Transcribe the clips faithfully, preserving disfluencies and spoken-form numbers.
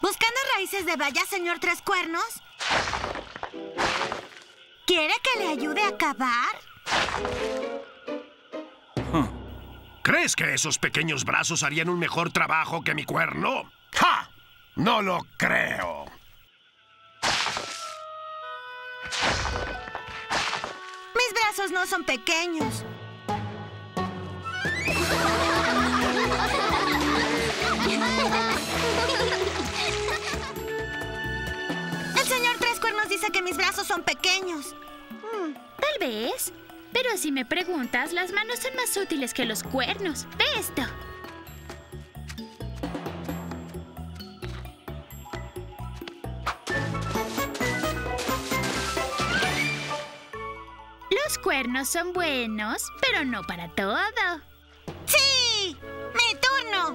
¿Buscando raíces de bayas, señor Tres Cuernos? ¿Quiere que le ayude a cavar? ¿Crees que esos pequeños brazos harían un mejor trabajo que mi cuerno? ¡Ja! ¡No lo creo! Mis brazos no son pequeños. El señor Tres Cuernos dice que mis brazos son pequeños. Hmm, tal vez. Pero si me preguntas, las manos son más útiles que los cuernos. Ve esto. Los cuernos son buenos, pero no para todo. ¡Sí! ¡Mi turno!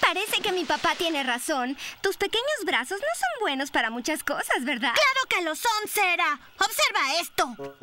Parece que mi papá tiene razón. Tus pequeños brazos no son buenos para muchas cosas, ¿verdad? ¡Claro que lo son, Cera! ¡Observa esto!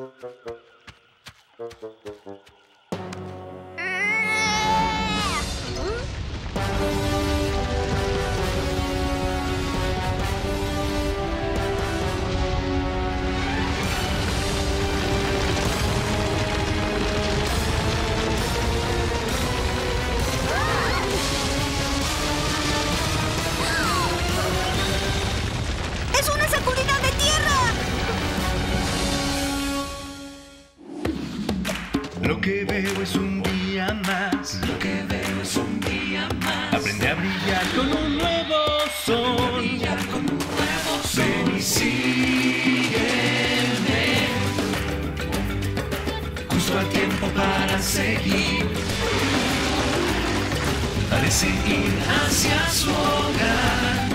Lo que veo es un día más. Lo que veo es un día más. Aprende a brillar con un nuevo sol. Aprende a brillar con un nuevo sol. Ven y sígueme. Justo a tiempo para seguir. Parece ir hacia su hogar.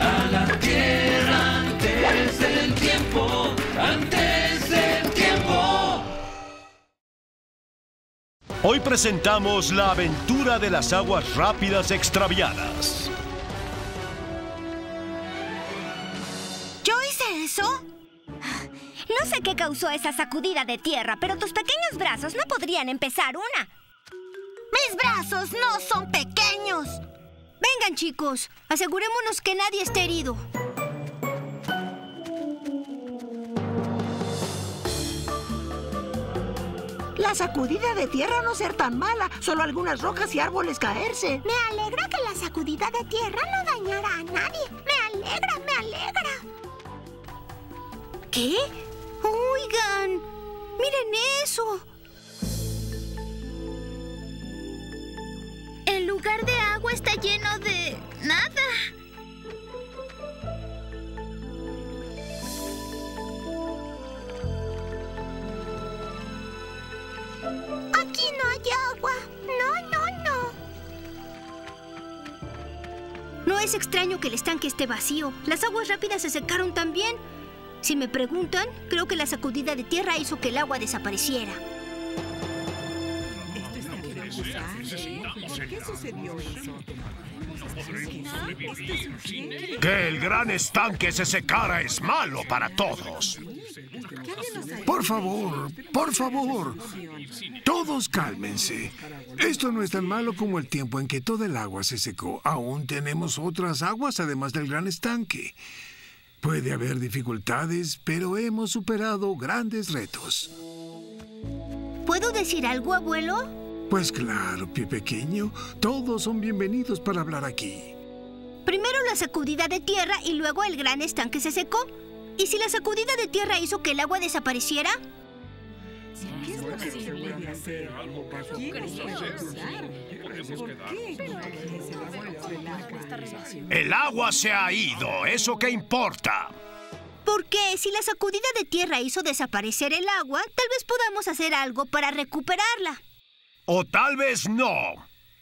A la tierra antes del tiempo. Antes del tiempo. Hoy presentamos la aventura de las aguas rápidas extraviadas. ¿Yo hice eso? No sé qué causó esa sacudida de tierra, pero tus pequeños brazos no podrían empezar una. ¡Mis brazos no son pequeños! Vengan, chicos, asegurémonos que nadie esté herido. La sacudida de tierra no ser tan mala, solo algunas rocas y árboles caerse. Me alegra que la sacudida de tierra no dañara a nadie. Me alegra, me alegra. ¿Qué? Oigan, miren eso. El lugar de agua está lleno de nada. Aquí no hay agua. No, no, no. No es extraño que el estanque esté vacío. Las aguas rápidas se secaron también. Si me preguntan, creo que la sacudida de tierra hizo que el agua desapareciera. ¿Qué sucedió eso? Que el gran estanque se secara es malo para todos. Por favor, por favor, todos cálmense. Esto no es tan malo como el tiempo en que toda el agua se secó. Aún tenemos otras aguas además del gran estanque. Puede haber dificultades, pero hemos superado grandes retos. ¿Puedo decir algo, abuelo? Pues claro, Pie Pequeño. Todos son bienvenidos para hablar aquí. Primero la sacudida de tierra y luego el gran estanque se secó. ¿Y si la sacudida de tierra hizo que el agua desapareciera? ¿Qué es lo que se puede hacer? El agua se ha ido. ¿Eso qué importa? Porque si la sacudida de tierra hizo desaparecer el agua, tal vez podamos hacer algo para recuperarla. O tal vez no.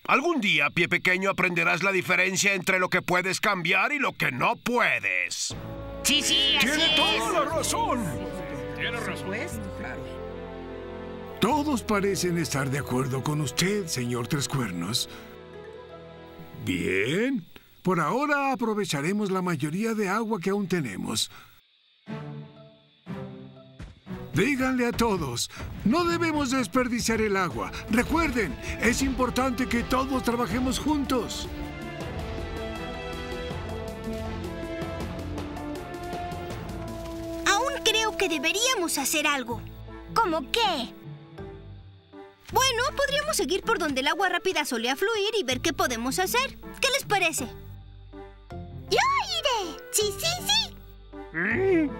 Algún día, Pie Pequeño, aprenderás la diferencia entre lo que puedes cambiar y lo que no puedes. Sí, sí, así Tiene es. toda la razón. Tiene razón. Supuesto, claro. Todos parecen estar de acuerdo con usted, señor Trescuernos. Bien. Por ahora aprovecharemos la mayoría de agua que aún tenemos. Díganle a todos, no debemos desperdiciar el agua. Recuerden, es importante que todos trabajemos juntos. Aún creo que deberíamos hacer algo. ¿Cómo qué? Bueno, podríamos seguir por donde el agua rápida solía fluir y ver qué podemos hacer. ¿Qué les parece? ¡Yo iré! ¡Sí, sí, sí! ¡Mir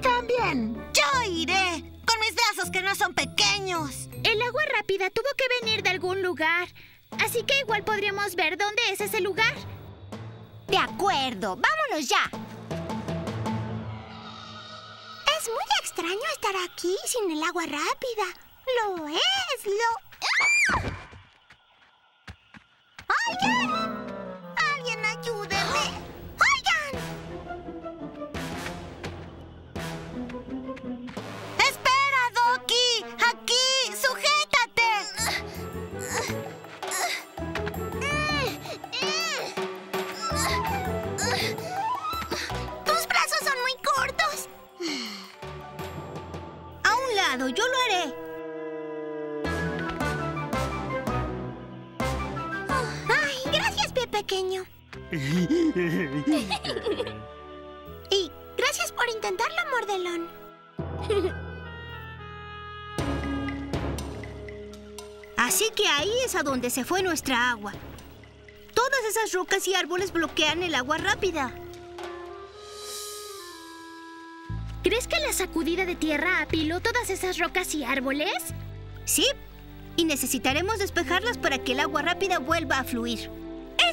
también! ¡Yo iré! ¡Con mis brazos que no son pequeños! El agua rápida tuvo que venir de algún lugar. Así que igual podríamos ver dónde es ese lugar. De acuerdo, vámonos ya. Es muy extraño estar aquí sin el agua rápida. ¡Lo es! ¡Lo... ¡Ah! ¡Alguien! ¡Alguien ayúdeme! ¡Oigan! ¡Espera, Ducky! ¡Aquí! ¡Sujétate! ¡Tus brazos son muy cortos! A un lado, yo lo haré. Pequeño. Y gracias por intentarlo, Mordelón. Así que ahí es a donde se fue nuestra agua. Todas esas rocas y árboles bloquean el agua rápida. ¿Crees que la sacudida de tierra apiló todas esas rocas y árboles? Sí, y necesitaremos despejarlas para que el agua rápida vuelva a fluir.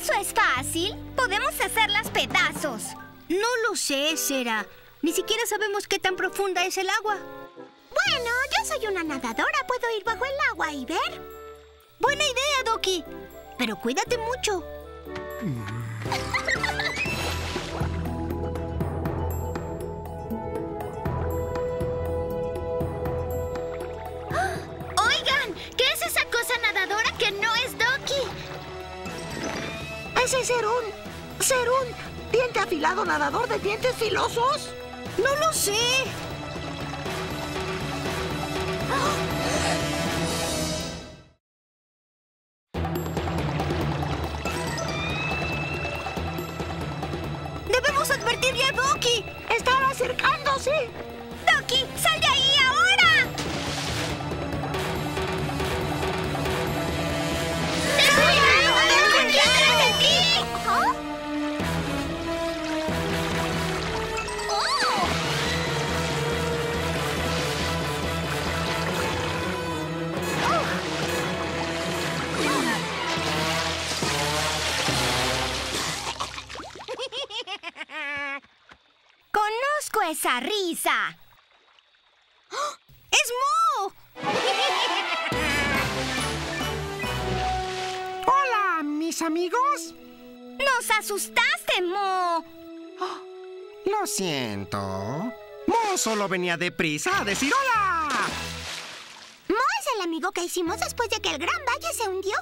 ¿Eso es fácil? Podemos hacerlas pedazos. No lo sé, Cera. Ni siquiera sabemos qué tan profunda es el agua. Bueno, yo soy una nadadora. Puedo ir bajo el agua y ver. Buena idea, Ducky. Pero cuídate mucho. Oigan, ¿qué es esa cosa nadadora que no es Ducky? ¿Ese ser un... ser un diente afilado nadador de dientes filosos? ¡No lo sé! ¡Debemos advertirle a Ducky! ¡Están acercándose! ¡Ducky, sal de ahí ahora! Conozco esa risa. ¡Oh! ¡Es Mo! Hola, mis amigos. Nos asustaste, Mo. Oh, lo siento. Mo solo venía deprisa a decir hola. Mo es el amigo que hicimos después de que el Gran Valle se hundió.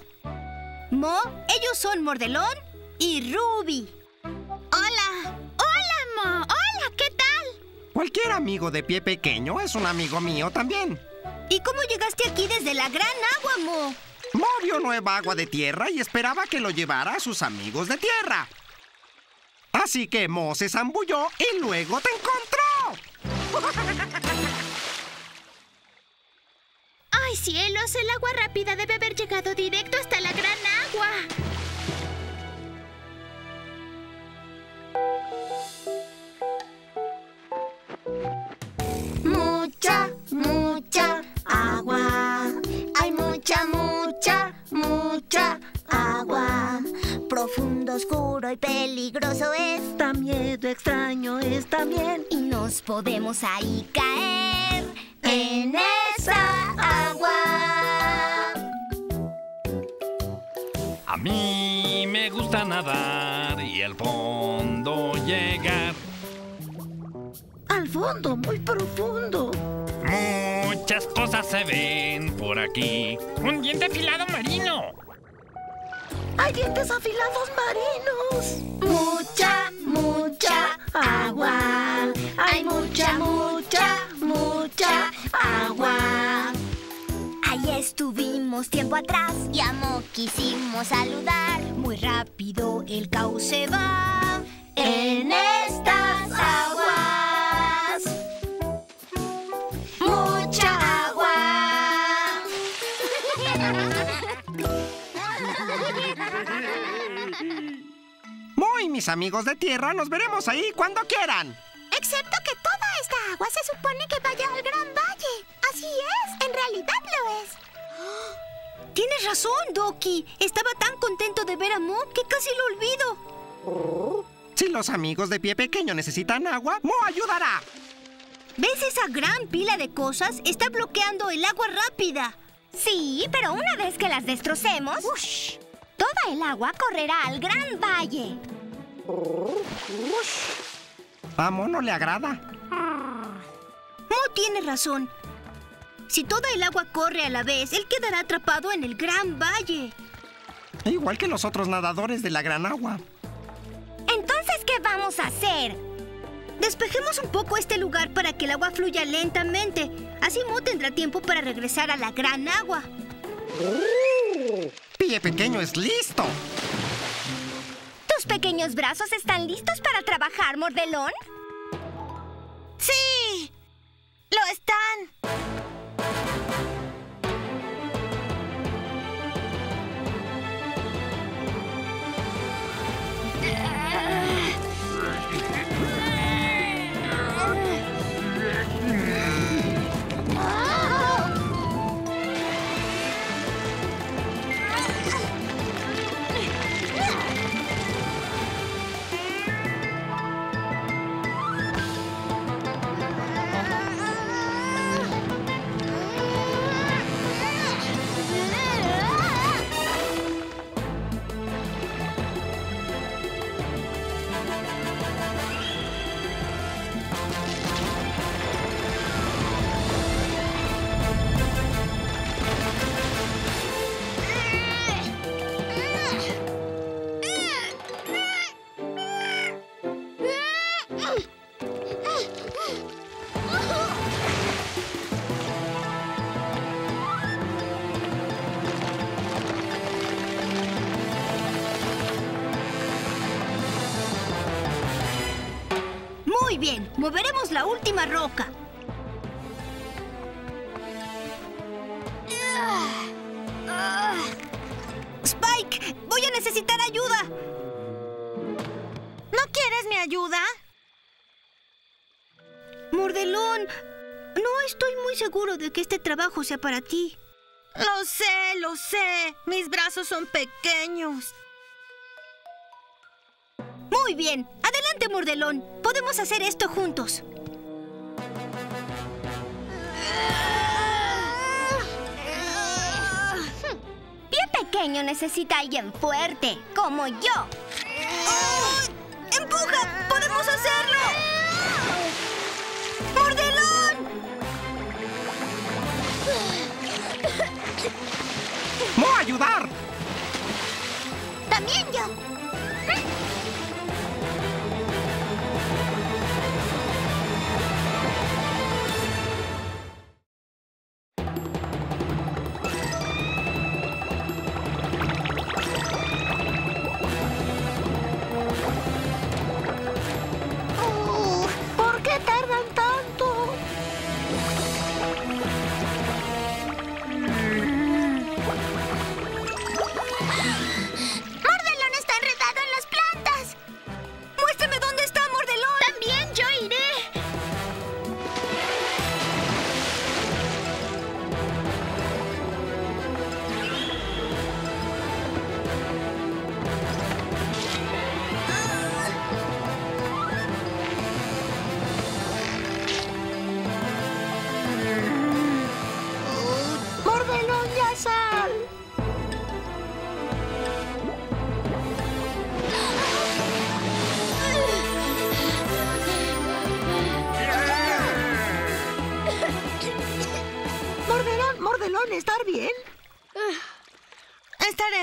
Mo, ellos son Mordelón y Ruby. Hola. Hola, Mo. Cualquier amigo de Pie Pequeño es un amigo mío también. ¿Y cómo llegaste aquí desde la gran agua, Mo? Mo vio nueva agua de tierra y esperaba que lo llevara a sus amigos de tierra. Así que Mo se zambulló y luego te encontró. ¡Ay, cielos! El agua rápida debe haber llegado directo hasta la gran agua. Mucha, mucha agua. Hay mucha, mucha, mucha agua. Profundo, oscuro y peligroso es. Da miedo, extraño es también. Y nos podemos ahí caer en esa agua. A mí me gusta nadar y al fondo llegar. profundo, muy profundo. Muchas cosas se ven por aquí. ¡Un diente afilado marino! ¡Hay dientes afilados marinos! Mucha, mucha agua. Hay mucha, mucha, mucha agua. Ahí estuvimos tiempo atrás y a Mo quisimos saludar. Muy rápido el cauce va en estas aguas. Mucha agua. Muy mis amigos de tierra, nos veremos ahí cuando quieran. Excepto que toda esta agua se supone que vaya al Gran Valle. Así es, en realidad lo es. ¡Oh! Tienes razón, Ducky. Estaba tan contento de ver a Mo que casi lo olvido. Si los amigos de Pie Pequeño necesitan agua, Mo ayudará. ¿Ves esa gran pila de cosas? Está bloqueando el agua rápida. Sí, pero una vez que las destrocemos, ¡ush!, toda el agua correrá al Gran Valle. ¡Ush! A Mo no le agrada. Mo tiene razón. Si toda el agua corre a la vez, él quedará atrapado en el Gran Valle. Igual que los otros nadadores de la gran agua. Entonces, ¿qué vamos a hacer? Despejemos un poco este lugar para que el agua fluya lentamente. Así Mo tendrá tiempo para regresar a la gran agua. Pie Pequeño es listo. ¿Tus pequeños brazos están listos para trabajar, Mordelón? ¡Sí! ¡Lo están! Muy bien, moveremos la última roca. ¡Spike! ¡Voy a necesitar ayuda! ¿No quieres mi ayuda? Mordelón, no estoy muy seguro de que este trabajo sea para ti. Lo sé, lo sé. Mis brazos son pequeños. Muy bien. Adelante, Mordelón. Podemos hacer esto juntos. Pie Pequeño necesita a alguien fuerte, como yo. ¡Oh! ¡Empuja! ¡Podemos hacerlo! ¡Mordelón! ¡Mo, ayudar! También yo.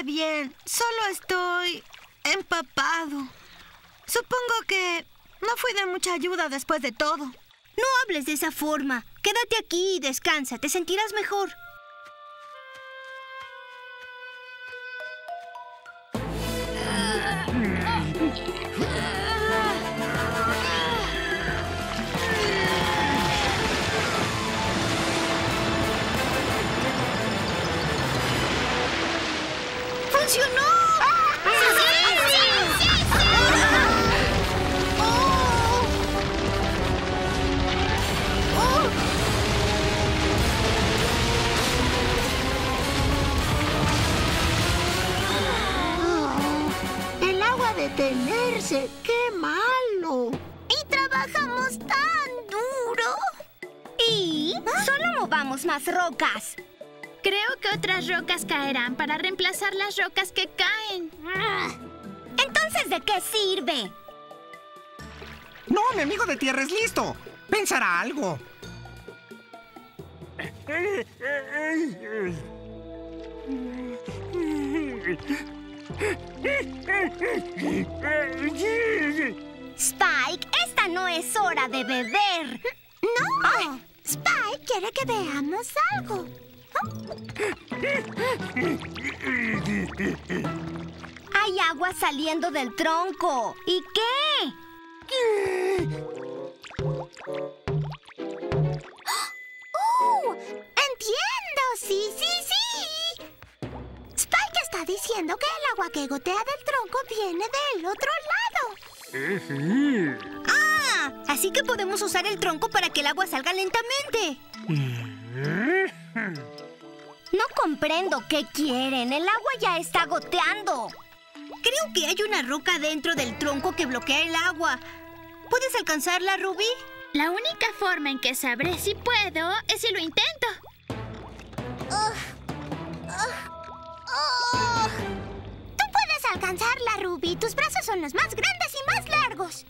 Estuve bien, solo estoy empapado. Supongo que no fui de mucha ayuda después de todo. No hables de esa forma. Quédate aquí y descansa, te sentirás mejor. ¡Funcionó! Detenerse, qué malo. Y trabajamos tan duro. Y solo movamos más rocas. Creo que otras rocas caerán para reemplazar las rocas que caen. Entonces, ¿de qué sirve? No, mi amigo de tierra es listo. Pensará algo. Spike, esta no es hora de beber. No. Oh, Spike quiere que veamos algo. Hay agua saliendo del tronco. ¿Y qué? ¡Oh! ¡Entiendo! ¡Sí, sí, sí! Spike está diciendo que el agua que gotea del tronco viene del otro lado. ¡Ah! Así que podemos usar el tronco para que el agua salga lentamente. No comprendo qué quieren. El agua ya está goteando. Creo que hay una roca dentro del tronco que bloquea el agua. ¿Puedes alcanzarla, Ruby? La única forma en que sabré si puedo es si lo intento. Uh, uh. Oh. Tú puedes alcanzarla, Ruby. Tus brazos son los más grandes y más largos.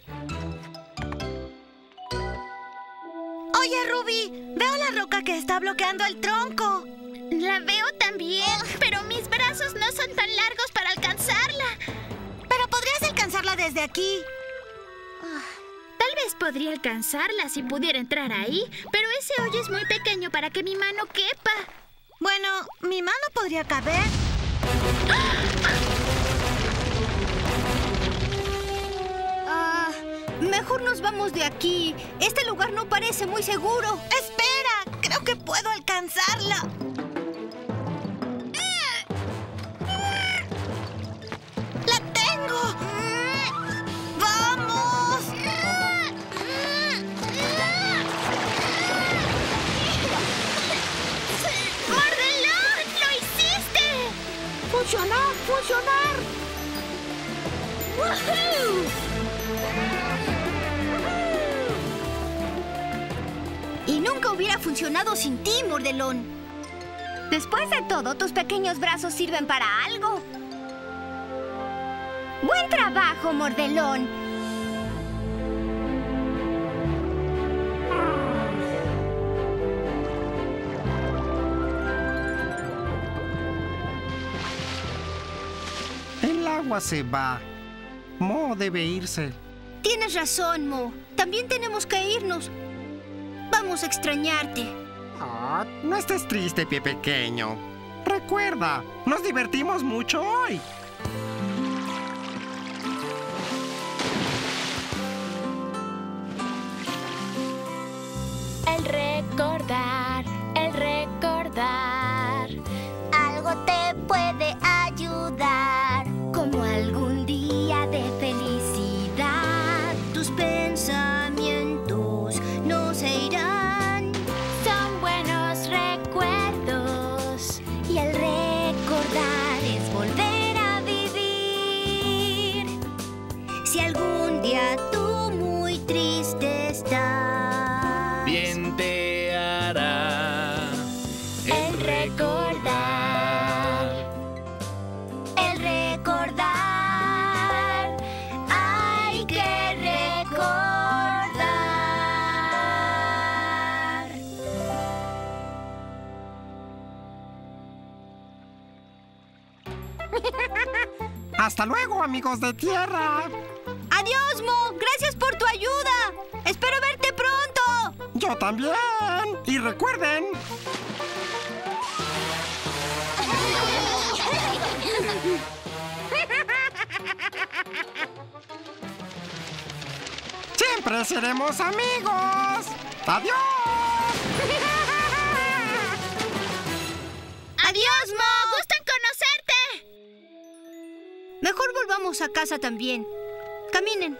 Oye, Ruby, veo la roca que está bloqueando el tronco. La veo también, oh. Pero mis brazos no son tan largos para alcanzarla. Pero podrías alcanzarla desde aquí. Oh. Tal vez podría alcanzarla si pudiera entrar ahí, pero ese hoyo es muy pequeño para que mi mano quepa. Bueno, mi mano podría caber. Ah, mejor nos vamos de aquí. Este lugar no parece muy seguro. ¡Espera! Creo que puedo alcanzarla. ¡La tengo! ¡Vamos! ¡Mordelón! ¡Lo hiciste! ¡Funcionó! ¡Funcionó! Y nunca hubiera funcionado sin ti, Mordelón. Después de todo, tus pequeños brazos sirven para algo. ¡Buen trabajo, Mordelón! El agua se va. Mo debe irse. Tienes razón, Mo. También tenemos que irnos. Vamos a extrañarte. Oh, no estés triste, Pie Pequeño. Recuerda, nos divertimos mucho hoy. El recordar, el recordar. Algo te puede ayudar. Como algún día de felicidad, tus pensamientos no se irán. Son buenos recuerdos y el recordar es volver a ¡Hasta luego, amigos de tierra! ¡Adiós, Mo! ¡Gracias por tu ayuda! ¡Espero verte pronto! ¡Yo también! ¡Y recuerden! ¡Siempre seremos amigos! ¡Adiós! ¡Adiós, Mo! ¡Gusto en conocerte! Mejor volvamos a casa también. Caminen.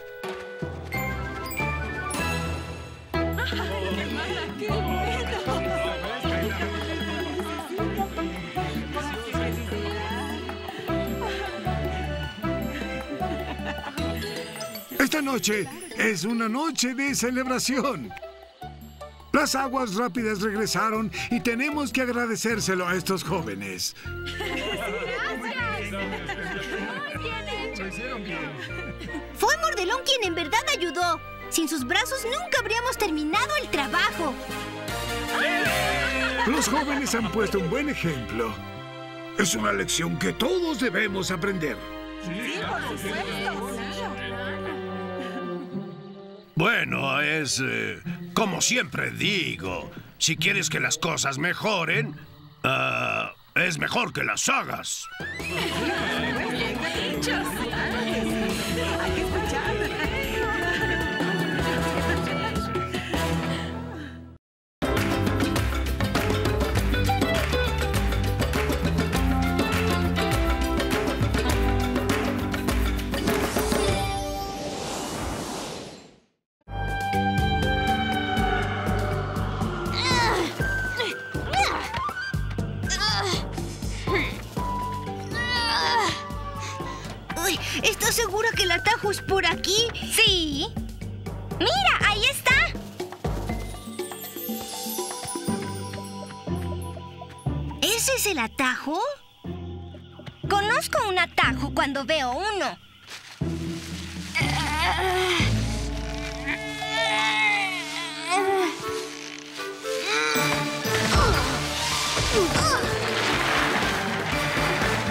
Esta noche es una noche de celebración. Las aguas rápidas regresaron y tenemos que agradecérselo a estos jóvenes. Fue Mordelón quien en verdad ayudó. Sin sus brazos nunca habríamos terminado el trabajo. Los jóvenes han puesto un buen ejemplo. Es una lección que todos debemos aprender. Sí, por supuesto. Bueno, es... Eh, como siempre digo, si quieres que las cosas mejoren, uh, es mejor que las hagas. ¿Estás segura que el atajo es por aquí? Sí. ¡Mira! ¡Ahí está! ¿Ese es el atajo? Conozco un atajo cuando veo uno.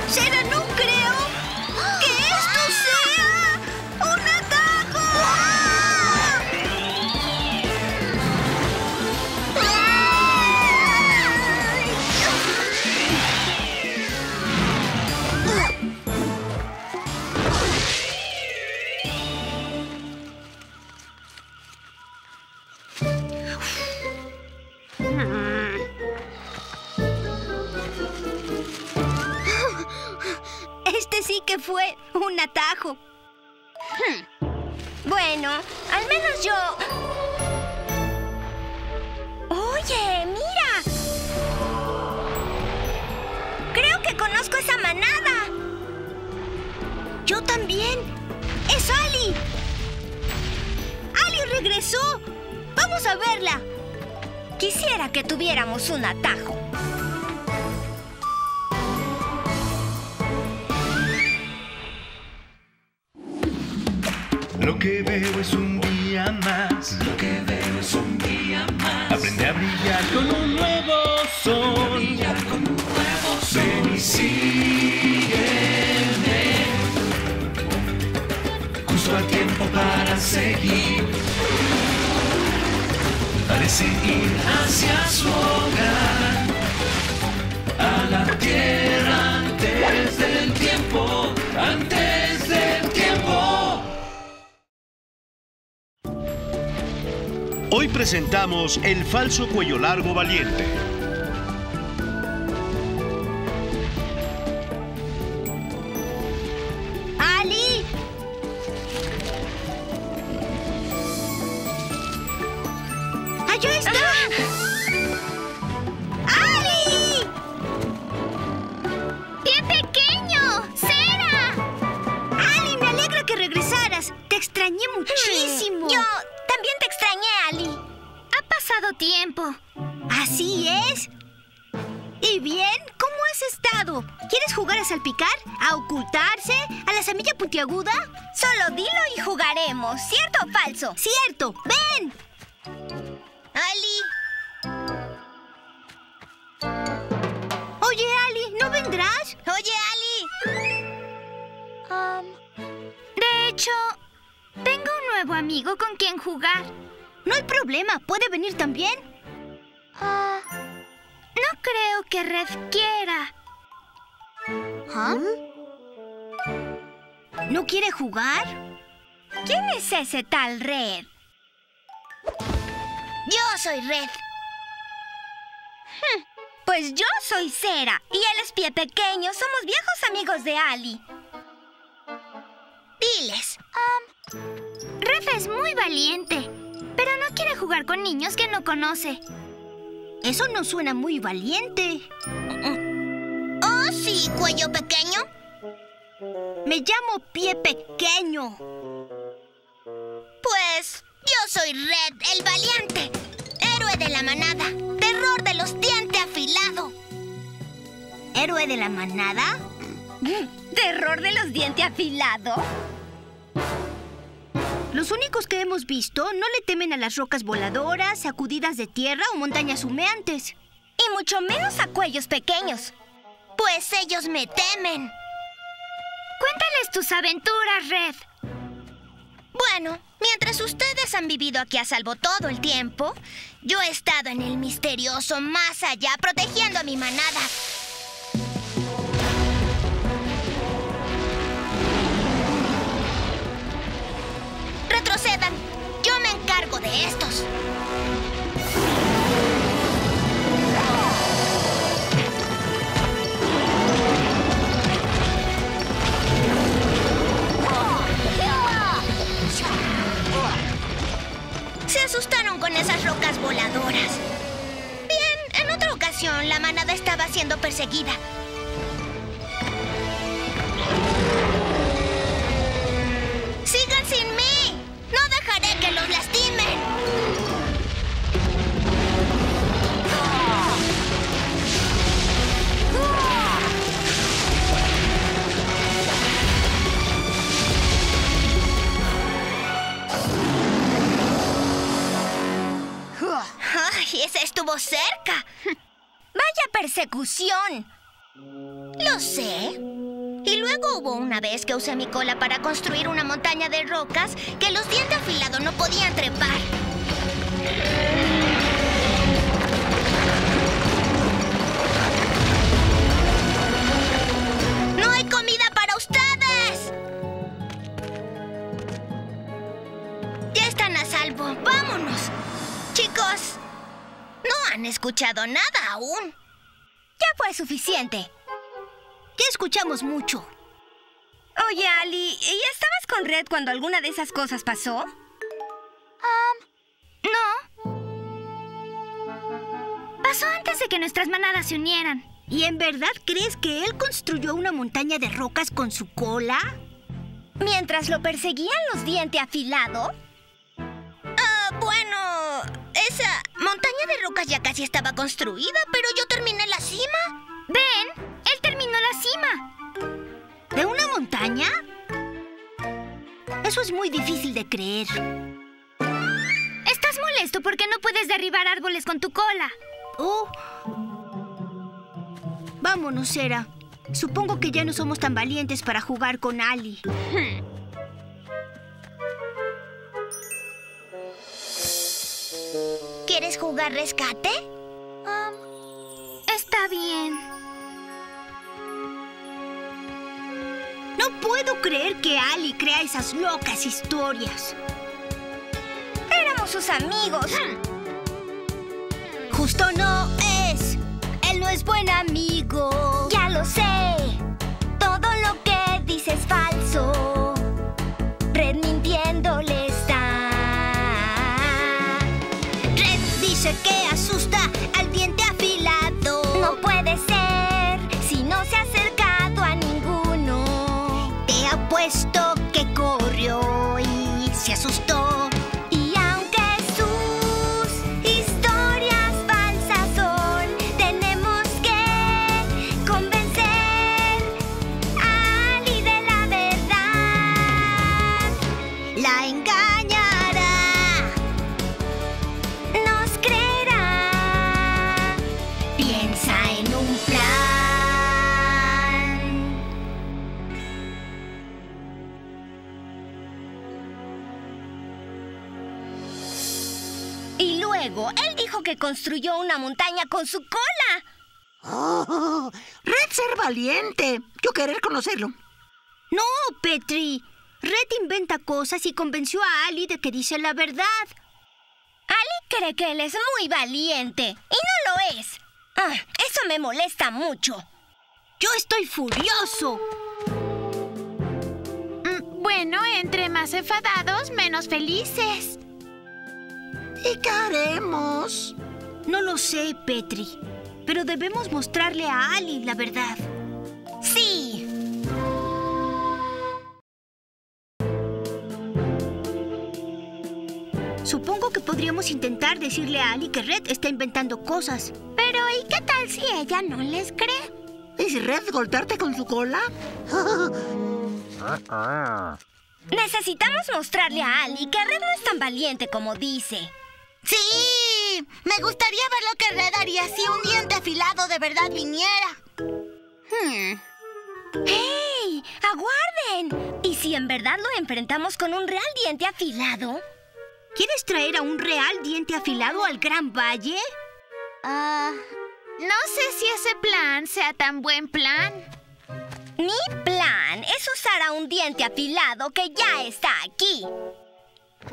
¡Cera, no creo! Que fue un atajo. Hmm. Bueno, al menos yo... ¡Oye, mira! Creo que conozco esa manada. Yo también. ¡Es Ali! ¡Ali regresó! ¡Vamos a verla! Quisiera que tuviéramos un atajo. Lo que veo es un día más. Lo que veo es un día más. Aprende a brillar con un nuevo sol. Aprende a brillar con un nuevo sol. Ven y sígueme. Justo a tiempo para seguir. Parece ir hacia su hogar. A la tierra antes del tiempo. Antes del tiempo. Hoy presentamos el falso cuello largo valiente. ¡Ali! ¡Allá está! ¡Ah! ¡Ali! ¡Pie Pequeño! ¡Cera! ¡Ali, me alegra que regresaras! ¡Te extrañé muchísimo! Yo... También te extrañé, Ali. Ha pasado tiempo. Así es. ¿Y bien? ¿Cómo has estado? ¿Quieres jugar a salpicar? ¿A ocultarse? ¿A la semilla puntiaguda? Solo dilo y jugaremos. ¿Cierto o falso? ¡Cierto! ¡Ven! Ali. Oye, Ali, ¿no vendrás? Oye, Ali. Ah. hecho, tengo un nuevo amigo con quien jugar. No hay problema. ¿Puede venir también? Uh, no creo que Rev quiera. ¿Ah? ¿No quiere jugar? ¿Quién es ese tal Rev? Yo soy Rev. Hmm. Pues yo soy Cera y él es Pie Pequeño. Somos viejos amigos de Ali. Diles. Um, Rev es muy valiente, pero no quiere jugar con niños que no conoce. Eso no suena muy valiente. Oh, sí, cuello pequeño. Me llamo Pie Pequeño. Pues yo soy Red, el valiente. Héroe de la manada. Terror de los dientes afilados. ¿Héroe de la manada? ¿Terror de los dientes afilados? Los únicos que hemos visto no le temen a las rocas voladoras, sacudidas de tierra o montañas humeantes. Y mucho menos a cuellos pequeños. Pues ellos me temen. Cuéntales tus aventuras, Red. Bueno, mientras ustedes han vivido aquí a salvo todo el tiempo, yo he estado en el misterioso más allá protegiendo a mi manada. Retrocedan. Yo me encargo de estos. Se asustaron con esas rocas voladoras. Bien, en otra ocasión la manada estaba siendo perseguida. ¡Sigan sin mí! ¡No dejaré que los lastimen! ¡Ay, esa estuvo cerca! ¡Vaya persecución! Lo sé. Y luego hubo una vez que usé mi cola para construir una montaña de rocas que los dientes afilados no podían trepar. ¡No hay comida para ustedes! Ya están a salvo. ¡Vámonos! Chicos, no han escuchado nada aún. Ya fue suficiente. Ya escuchamos mucho. Oye, Ali, ¿y estabas con Red cuando alguna de esas cosas pasó? Um, no. Pasó antes de que nuestras manadas se unieran. ¿Y en verdad crees que él construyó una montaña de rocas con su cola? ¿Mientras lo perseguían los dientes afilados? Ah, uh, bueno... Esa montaña de rocas ya casi estaba construida, pero yo terminé la cima. Ven, él terminó la cima. ¿De una montaña? Eso es muy difícil de creer. Estás molesto porque no puedes derribar árboles con tu cola. Oh. Vámonos, Cera. Supongo que ya no somos tan valientes para jugar con Ali. ¿Quieres jugar rescate? Um, está bien. No puedo creer que Ali crea esas locas historias. Éramos sus amigos. Justo no es. Él no es buen amigo. Ya lo sé. Todo lo que dice es falso. Red mintiéndole está. Dice que asusta al diente afilado. No puede ser, si no se ha acercado a ninguno. Te apuesto que corrió y se asustó. Y aunque sus historias falsas son, tenemos que convencer a Ali de la verdad. La luego, él dijo que construyó una montaña con su cola. ¡Oh! Red ser valiente. Yo querer conocerlo. No, Petrie. Red inventa cosas y convenció a Ali de que dice la verdad. Ali cree que él es muy valiente. Y no lo es. Ah, eso me molesta mucho. Yo estoy furioso. Mm, bueno, entre más enfadados, menos felices. ¿Y qué haremos? No lo sé, Petrie. Pero debemos mostrarle a Ali la verdad. ¡Sí! Supongo que podríamos intentar decirle a Ali que Red está inventando cosas. Pero, ¿y qué tal si ella no les cree? ¿Es Red golpearte con su cola? Necesitamos mostrarle a Ali que Red no es tan valiente como dice. ¡Sí! Me gustaría ver lo que Red haría si un diente afilado de verdad viniera. Hmm. ¡Hey! ¡Aguarden! ¿Y si en verdad lo enfrentamos con un real diente afilado? ¿Quieres traer a un real diente afilado al Gran Valle? Ah... Uh, no sé si ese plan sea tan buen plan. Mi plan es usar a un diente afilado que ya está aquí.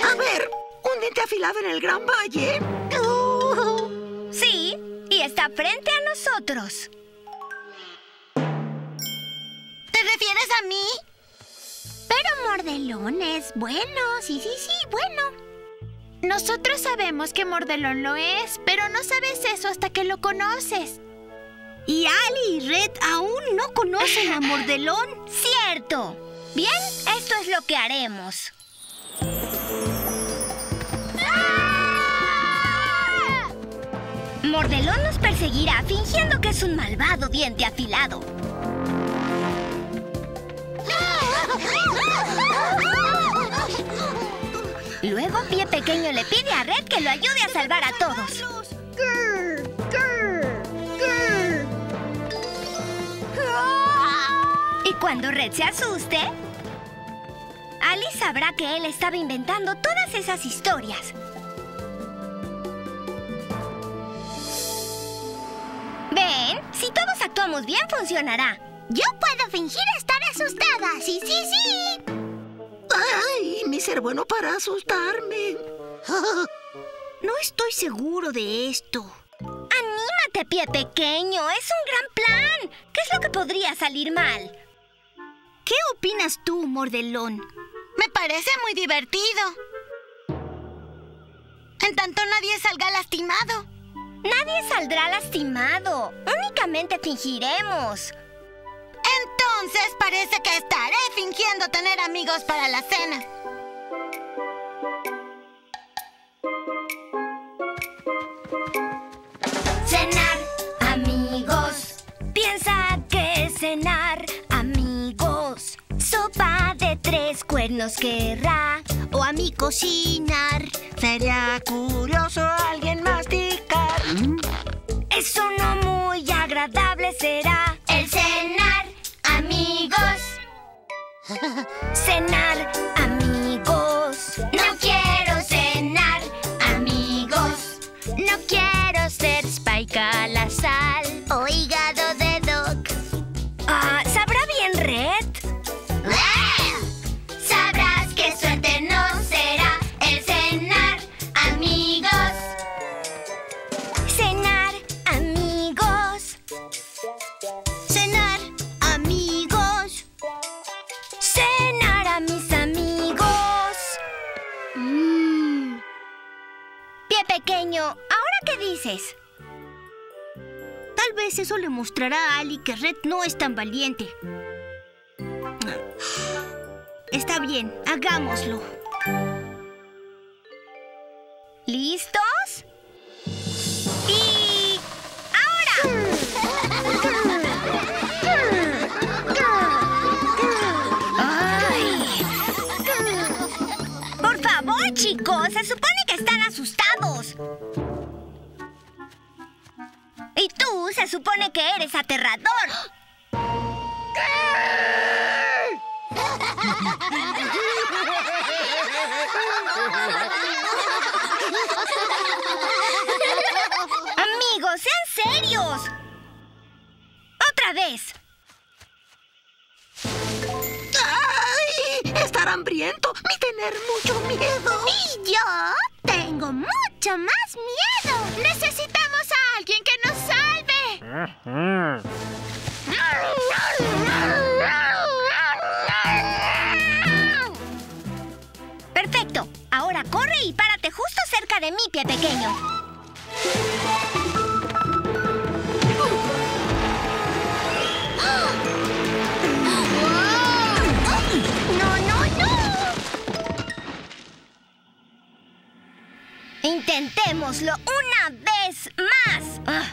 A ver... ¿Un diente afilado en el Gran Valle? ¡Oh! Sí, y está frente a nosotros. ¿Te refieres a mí? Pero Mordelón es bueno, sí, sí, sí, bueno. Nosotros sabemos que Mordelón lo es, pero no sabes eso hasta que lo conoces. Y Ali y Red aún no conocen a Mordelón. ¡Cierto! Bien, esto es lo que haremos. Mordelón nos perseguirá fingiendo que es un malvado diente afilado. Luego Pie Pequeño le pide a Red que lo ayude a salvar a todos. Y cuando Red se asuste, Ali sabrá que él estaba inventando todas esas historias. Ven, si todos actuamos bien, funcionará. Yo puedo fingir estar asustada, sí, sí, sí. Ay, mi ser bueno para asustarme. No estoy seguro de esto. Anímate, Pie Pequeño, es un gran plan. ¿Qué es lo que podría salir mal? ¿Qué opinas tú, Mordelón? Me parece muy divertido. En tanto nadie salga lastimado. Nadie saldrá lastimado. Únicamente fingiremos. Entonces parece que estaré fingiendo tener amigos para la cena. Cenar, amigos. Piensa que cenar, amigos. Sopa de tres cuernos querrá. O a mí cocinar. Sería curioso alguien masticar. Eso no muy agradable será. El cenar, amigos. Cenar, amigos. No quiero cenar, amigos. No quiero ser Spike a la sal o hígado de Doc. Ah, ¿sabrá bien Red? Sabrás qué suerte no será el cenar, amigos. Cenar, amigos. Cenar, amigos. Cenar a mis amigos. Mm. Pie Pequeño, ¿ahora qué dices? Tal vez eso le mostrará a Ali que Red no es tan valiente. Está bien, hagámoslo. ¿Listos? ¡Y ahora! Ay. Por favor, chicos, se supone que están asustados. Y tú se supone que eres aterrador. ¿Qué? ¡Ja, chicos, sean serios. Otra vez. ¡Ay! Estar hambriento, mi tener mucho miedo. Y yo tengo mucho más miedo. Necesitamos a alguien que nos salve. Perfecto. Ahora corre y párate justo cerca de mí, Pie Pequeño. ¡No, no, no! Intentémoslo una vez más.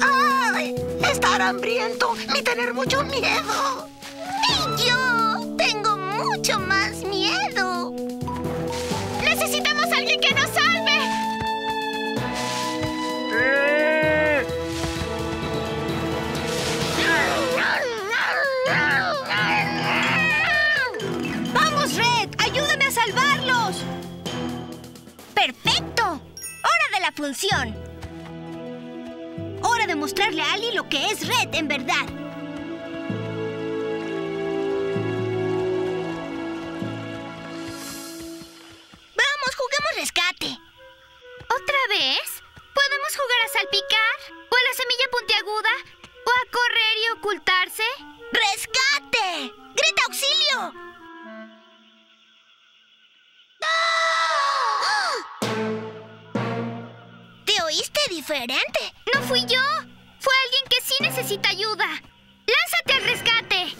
¡Ay! Estar hambriento y tener mucho miedo. ¡Y yo tengo mucho más miedo! ¡Necesitamos a alguien que nos salve! ¡Vamos, Red! ¡Ayúdame a salvarlos! ¡Perfecto! ¡Hora de la función! Hora de mostrarle a Ali lo que es Red en verdad. ¡Vamos, juguemos rescate! ¿Otra vez? ¿Podemos jugar a salpicar? ¿O a la semilla puntiaguda? ¿O a correr y ocultarse? ¡Rescate! ¡Grita auxilio! ¡Oh! ¿Te oíste diferente? ¡No fui yo! ¡Fue alguien que sí necesita ayuda! ¡Lánzate al rescate!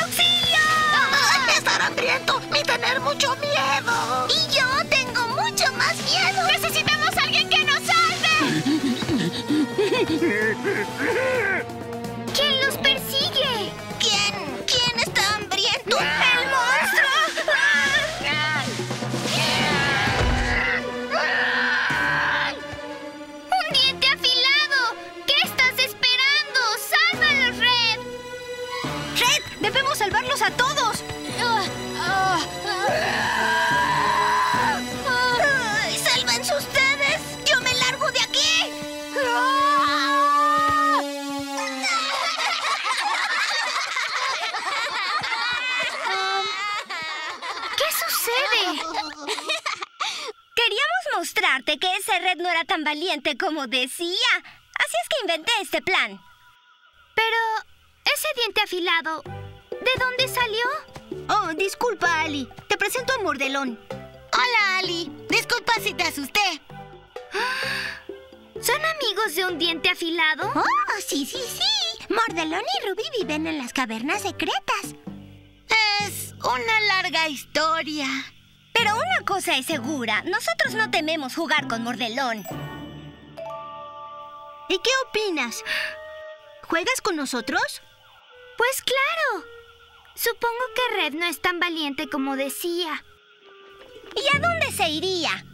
¡Auxilio! ¡Ah! ¡Estar hambriento y tener mucho miedo! ¡Y yo tengo mucho más miedo! ¡Necesitamos a alguien que nos salve! ¿Quién los persigue? ¿Quién? ¿Quién está hambriento? ¡El monstruo! ¡Debemos salvarlos a todos! ¡Ay, sálvense ustedes! ¡Yo me largo de aquí! ¿Qué sucede? Queríamos mostrarte que ese Red no era tan valiente como decía. Así es que inventé este plan. Pero ese diente afilado... ¿De dónde salió? Oh, disculpa, Ali. Te presento a Mordelón. Hola, Ali. Disculpa si te asusté. ¿Son amigos de un diente afilado? Oh, sí, sí, sí. Mordelón y Ruby viven en las cavernas secretas. Es una larga historia. Pero una cosa es segura. Nosotros no tememos jugar con Mordelón. ¿Y qué opinas? ¿Juegas con nosotros? Pues claro. Supongo que Red no es tan valiente como decía. ¿Y a dónde se iría?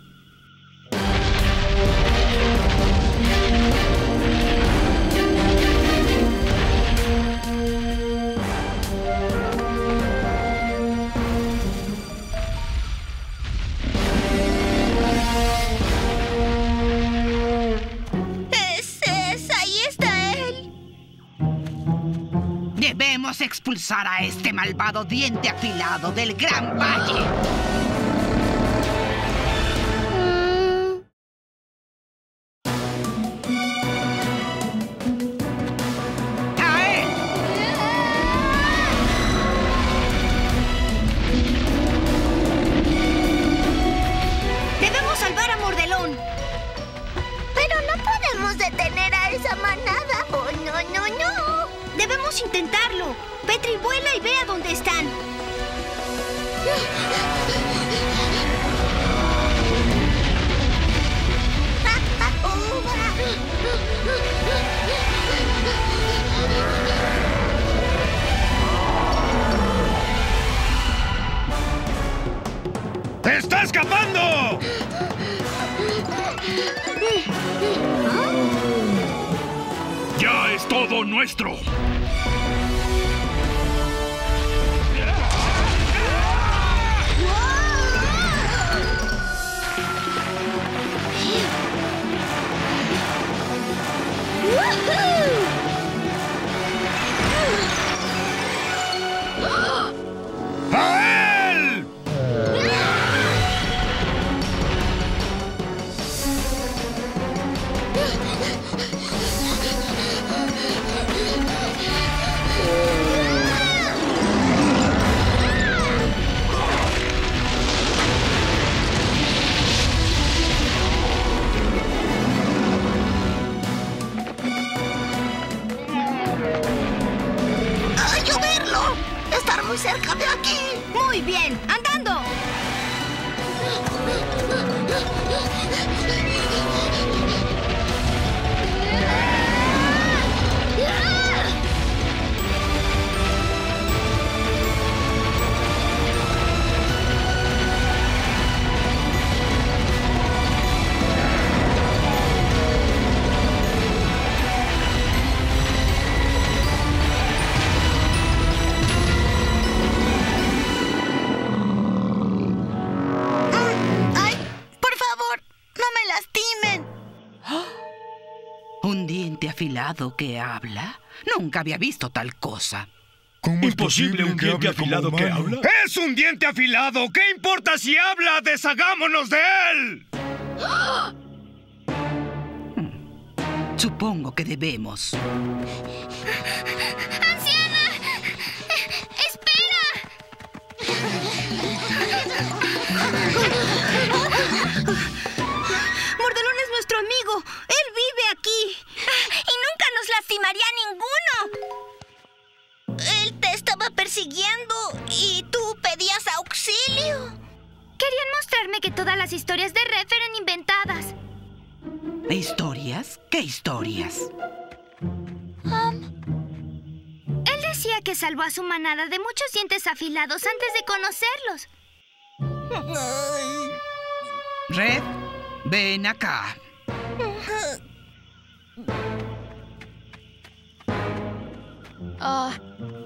Debemos expulsar a este malvado diente afilado del Gran Valle. Mm. ¡A él! Debemos salvar a Mordelón. Pero no podemos detener a esa manada. Oh, no, no, no. Debemos intentarlo. Petrie, vuela y ve a dónde están. ¡Está escapando! ¡Ya es todo nuestro! afilado que habla? Nunca había visto tal cosa. ¿Cómo ¿Imposible un diente afilado que habla? ¡Es un diente afilado! ¿Qué importa si habla? ¡Deshagámonos de él! ¡Ah! Supongo que debemos. ¡Anciana! ¡Espera! Mordelón es nuestro amigo. Él vive aquí. Y nunca nos lastimaría a ninguno. Él te estaba persiguiendo y tú pedías auxilio. Querían mostrarme que todas las historias de Ref eran inventadas. ¿Historias? ¿Qué historias? Um, él decía que salvó a su manada de muchos dientes afilados antes de conocerlos. Red, ven acá. Uh,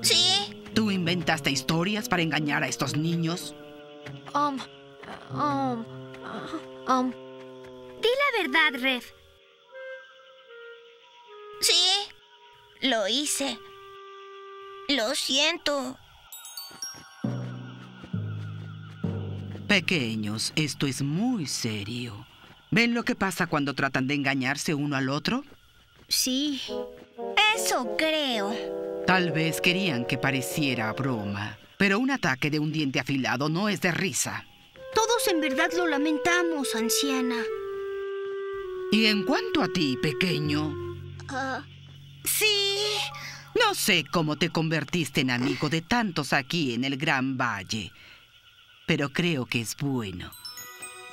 ¿Sí? ¿Tú inventaste historias para engañar a estos niños? Um, um, um. Di la verdad, Ref. Sí, lo hice. Lo siento. Pequeños, esto es muy serio. ¿Ven lo que pasa cuando tratan de engañarse uno al otro? Sí, eso creo. Tal vez querían que pareciera broma, pero un ataque de un diente afilado no es de risa. Todos en verdad lo lamentamos, anciana. ¿Y en cuanto a ti, pequeño? Uh, sí. No sé cómo te convertiste en amigo de tantos aquí en el Gran Valle, pero creo que es bueno.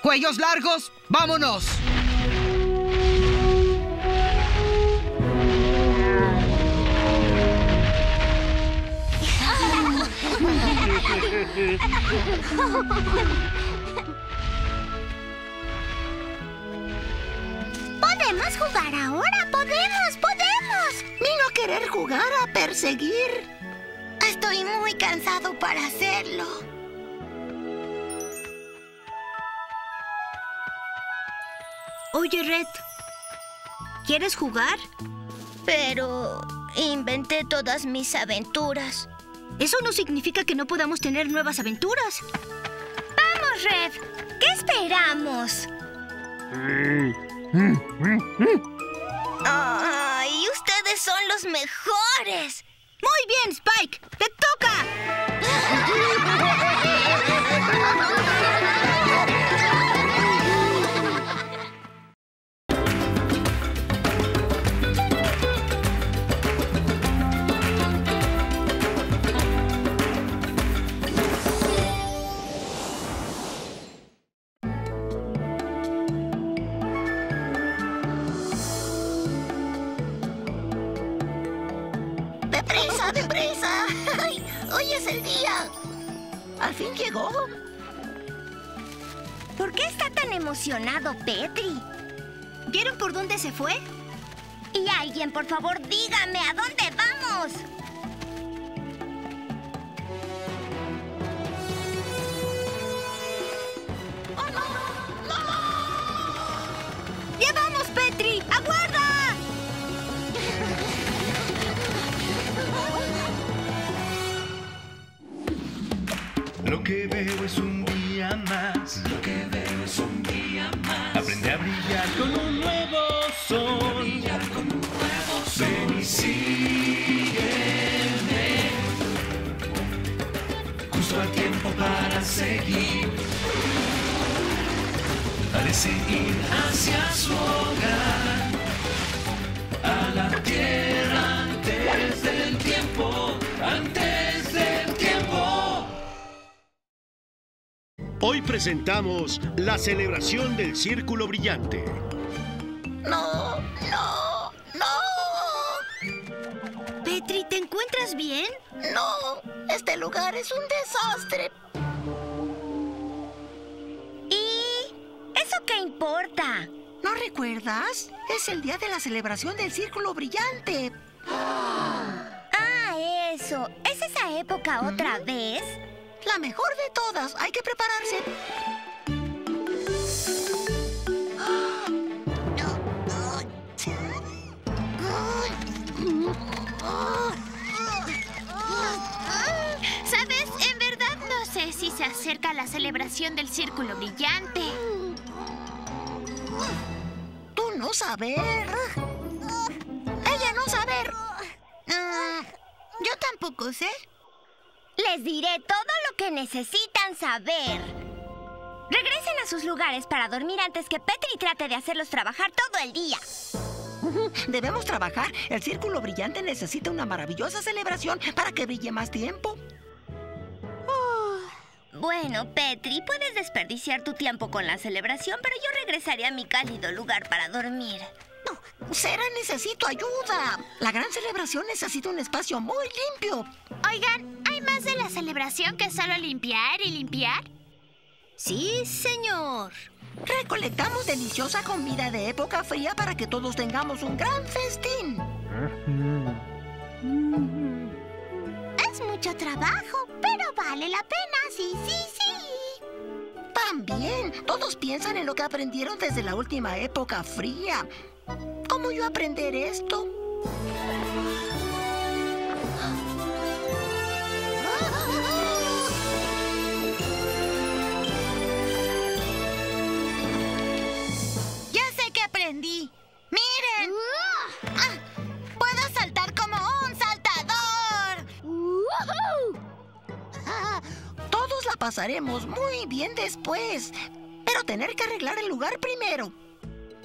¡Cuellos largos! ¡Vámonos! ¡Podemos jugar ahora! ¡Podemos! ¡Podemos! Ni no querer jugar a perseguir. Estoy muy cansado para hacerlo. Oye, Red. ¿Quieres jugar? Pero inventé todas mis aventuras. Eso no significa que no podamos tener nuevas aventuras. ¡Vamos, Red! ¿Qué esperamos? Mm. ¡Ay! ¡Ustedes son los mejores! ¡Muy bien, Spike! ¡Te toca! ¡Deprisa! ¡Hoy es el día! ¡Al fin llegó! ¿Por qué está tan emocionado, Petrie? ¿Vieron por dónde se fue? Y alguien, por favor, dígame, ¿a dónde vamos? ¡Oh, no! ¡No, no! ¡Ya vamos, Petrie! ¡Aguarda! Lo que veo es un día más. Lo que veo es un día más. Aprende a brillar con un nuevo sol. Aprende a brillar con un nuevo sol. Ven y sígueme. Justo a tiempo para seguir. Dale seguir hacia su hogar. A la tierra antes del tiempo. Antes del tiempo. Hoy presentamos la celebración del Círculo Brillante. ¡No! ¡No! ¡No! Petrie, ¿te encuentras bien? ¡No! Este lugar es un desastre. ¿Y eso qué importa? ¿No recuerdas? Es el día de la celebración del Círculo Brillante. ¡Ah, eso! ¿Es esa época otra ¿Mm? vez? La mejor de todas. Hay que prepararse. Se acerca la celebración del Círculo Brillante. Tú no saber. Ella no saber. Uh, yo tampoco sé. Les diré todo lo que necesitan saber. Regresen a sus lugares para dormir antes que Petrie trate de hacerlos trabajar todo el día. Debemos trabajar. El Círculo Brillante necesita una maravillosa celebración para que brille más tiempo. Uh, bueno, Petrie, puedes desperdiciar tu tiempo con la celebración, pero yo regresaré a mi cálido lugar para dormir. No, Cera, necesito ayuda. La gran celebración necesita un espacio muy limpio. Oigan, ¿hay más de la celebración que solo limpiar y limpiar? Sí, señor. Recolectamos deliciosa comida de época fría para que todos tengamos un gran festín. Es mucho trabajo, pero vale la pena, sí, sí, sí. También, todos piensan en lo que aprendieron desde la última época fría. ¿Cómo yo aprender esto? Miren. Uh, ah, puedo saltar como un saltador. Uh-huh. ah, todos la pasaremos muy bien después, pero tener que arreglar el lugar primero.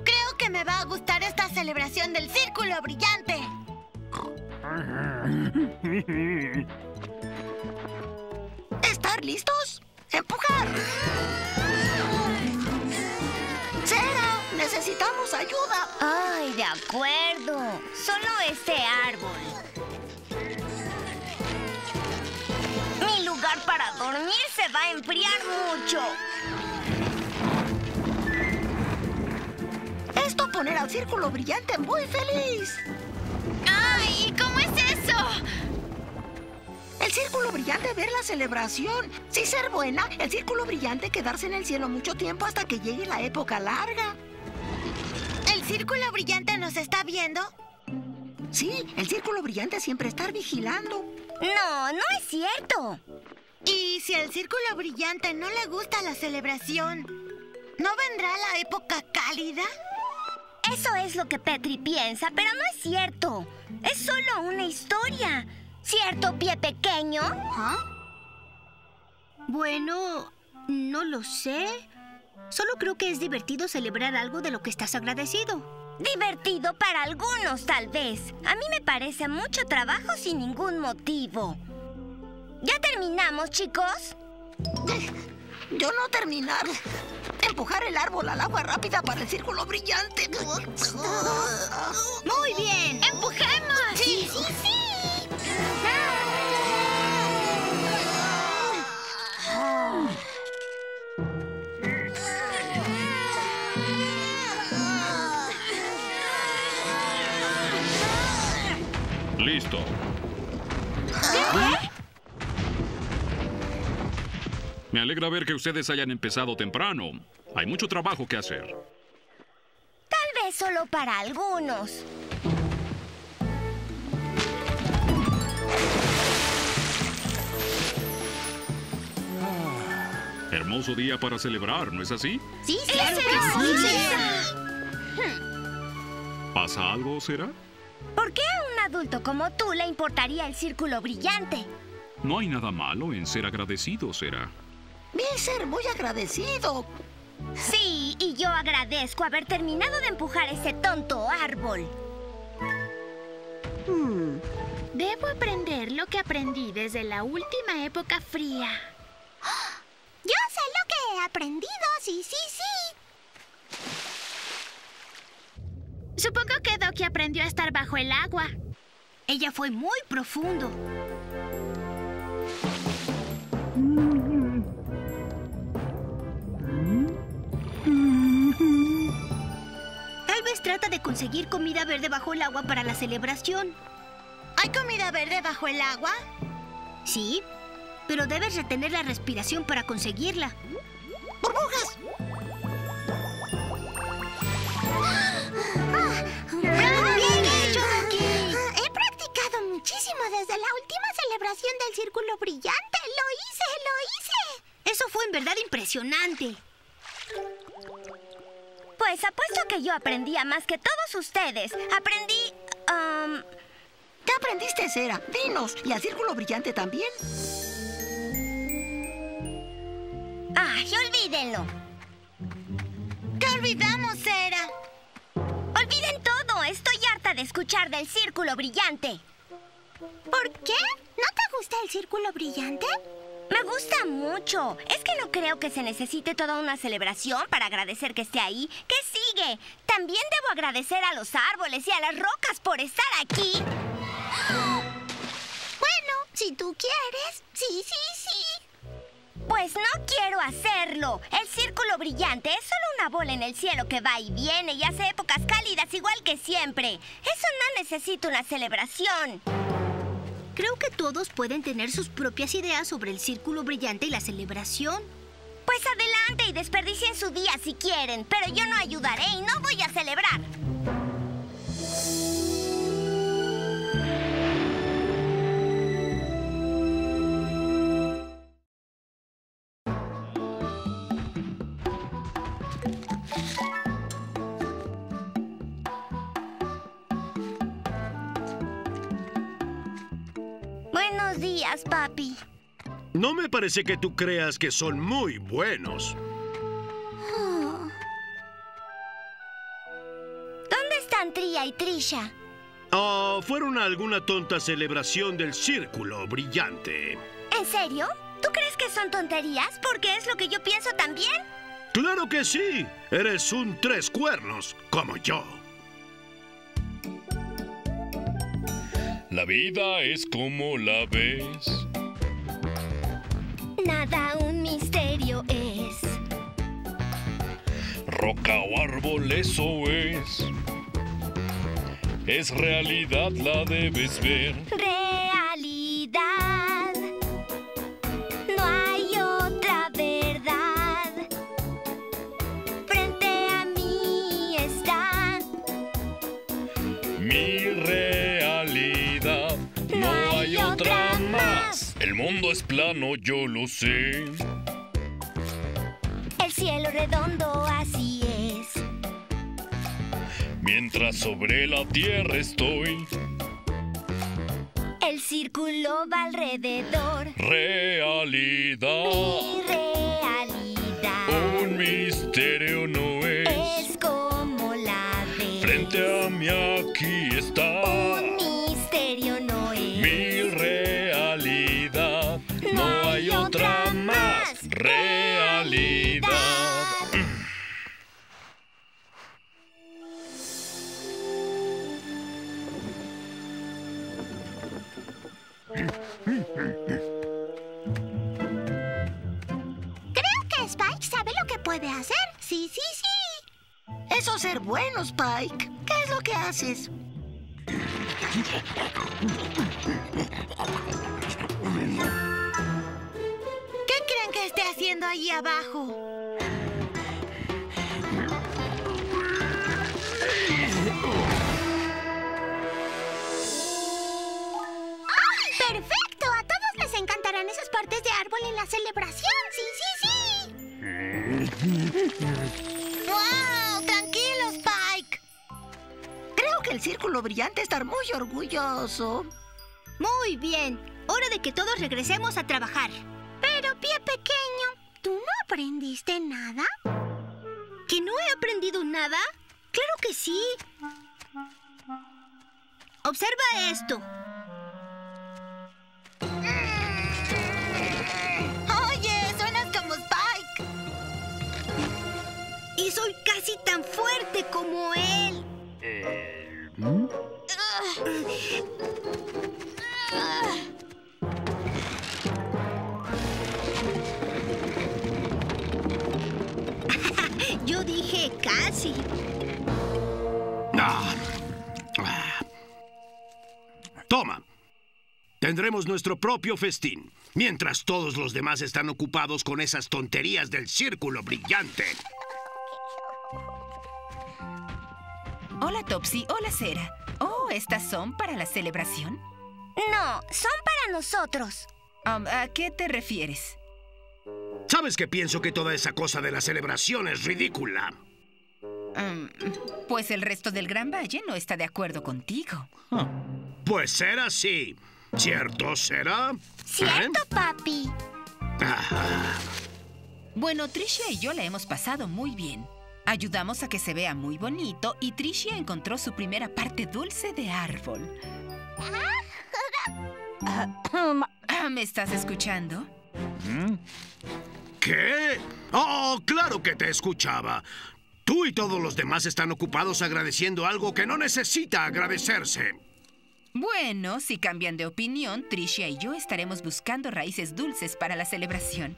Creo que me va a gustar esta celebración del Círculo Brillante. ¿Estar listos? ¡Empujar! ¡Cera! ¡Necesitamos ayuda! ¡Ay, de acuerdo! Solo este árbol. Mi lugar para dormir se va a enfriar mucho. Esto ponerá al Círculo Brillante muy feliz. ¡Ay! ¿Cómo es eso? El Círculo Brillante ver la celebración. Si ser buena, el Círculo Brillante quedarse en el cielo mucho tiempo hasta que llegue la época larga. ¿El Círculo Brillante nos está viendo? Sí, el Círculo Brillante siempre está vigilando. No, no es cierto. ¿Y si al Círculo Brillante no le gusta la celebración, no vendrá la época cálida? Eso es lo que Petrie piensa, pero no es cierto. Es solo una historia. ¿Cierto, Pie Pequeño? ¿Ah? Bueno, no lo sé. Solo creo que es divertido celebrar algo de lo que estás agradecido. Divertido para algunos, tal vez. A mí me parece mucho trabajo sin ningún motivo. ¿Ya terminamos, chicos? Yo no terminar. Empujar el árbol al agua rápida para el Círculo Brillante. ¡Muy bien! ¡Empujemos! ¡Sí, sí, sí! ¡Ah! Listo. ¿Qué? Me alegra ver que ustedes hayan empezado temprano. Hay mucho trabajo que hacer. Tal vez solo para algunos. Oh. Hermoso día para celebrar, ¿no es así? Sí, sí, claro que sí. sí. ¿Pasa algo, Cera? ¿Por qué a un adulto como tú le importaría el Círculo Brillante? No hay nada malo en ser agradecido, Cera. Mi ser muy agradecido. Sí, y yo agradezco haber terminado de empujar ese tonto árbol. Hmm. Debo aprender lo que aprendí desde la última época fría. ¡Oh! Yo sé lo que he aprendido, sí, sí, sí. Supongo que Ducky aprendió a estar bajo el agua. Ella fue muy profundo. Tal vez trata de conseguir comida verde bajo el agua para la celebración. ¿Hay comida verde bajo el agua? Sí, pero debes retener la respiración para conseguirla. ¡Burbujas! Muchísimo desde la última celebración del Círculo Brillante. ¡Lo hice, lo hice! Es Eso fue en verdad impresionante. Pues apuesto que yo aprendía más que todos ustedes. Aprendí... Um... ¿Qué aprendiste, Cera? Dinos. ¿Y a Círculo Brillante también? ¡Ay, olvídenlo! ¿Qué olvidamos, Cera? ¡Olviden todo! Estoy harta de escuchar del Círculo Brillante. ¿Por qué? ¿No te gusta el Círculo Brillante? Me gusta mucho. Es que no creo que se necesite toda una celebración para agradecer que esté ahí. ¿Qué sigue? También debo agradecer a los árboles y a las rocas por estar aquí. Bueno, si tú quieres. Sí, sí, sí. Pues no quiero hacerlo. El Círculo Brillante es solo una bola en el cielo que va y viene y hace épocas cálidas igual que siempre. Eso no necesita una celebración. Creo que todos pueden tener sus propias ideas sobre el Círculo Brillante y la celebración. Pues adelante y desperdicien su día si quieren, pero yo no ayudaré y no voy a celebrar. Buenos días, papi. No me parece que tú creas que son muy buenos. Oh. ¿Dónde están Tria y Trisha? Oh, fueron a alguna tonta celebración del Círculo Brillante. ¿En serio? ¿Tú crees que son tonterías? Porque es lo que yo pienso también. ¡Claro que sí! Eres un tres cuernos, como yo. La vida es como la ves. Nada un misterio es. Roca o árbol, eso es. Es realidad, la debes ver. Realidad. No hay otra verdad. Frente a mí está mi realidad. El mundo es plano, yo lo sé. El cielo redondo, así es. Mientras sobre la tierra estoy, el círculo va alrededor. Realidad. Mi realidad. Un misterio no es. Es como la ves. Frente a mí aquí está. Un misterio no es. Mi realidad. No hay otra más realidad. Creo que Spike sabe lo que puede hacer. Sí, sí, sí. Eso es ser bueno, Spike. ¿Qué es lo que haces? ¿Qué está haciendo allí abajo? ¡Oh, perfecto! A todos les encantarán esas partes de árbol en la celebración. ¡Sí, sí, sí! ¡Wow! ¡Tranquilo, Spike! Creo que el Círculo Brillante está muy orgulloso. Muy bien. Hora de que todos regresemos a trabajar. Pero, Pie Pequeño, ¿tú no aprendiste nada? ¿Que no he aprendido nada? ¡Claro que sí! Observa esto. ¡Oye! ¡Suenas como Spike! Y soy casi tan fuerte como él. Eh, ¿hmm? uh. Uh. Yo dije casi. Ah. Ah. Toma. Tendremos nuestro propio festín, mientras todos los demás están ocupados con esas tonterías del Círculo Brillante. Hola, Topsy. Hola, Cera. Oh, ¿estas son para la celebración? No, son para nosotros. Um, ¿a qué te refieres? Sabes que pienso que toda esa cosa de la celebración es ridícula. Um, pues el resto del Gran Valle no está de acuerdo contigo. Huh. Pues Cera sí. ¿Cierto, Cera? Cierto, ¿Eh? papi. Ajá. Bueno, Trishia y yo la hemos pasado muy bien. Ayudamos a que se vea muy bonito y Trishia encontró su primera parte dulce de árbol. ¿Me estás escuchando? ¿Qué? ¡Oh, claro que te escuchaba! Tú y todos los demás están ocupados agradeciendo algo que no necesita agradecerse. Bueno, si cambian de opinión, Trishia y yo estaremos buscando raíces dulces para la celebración.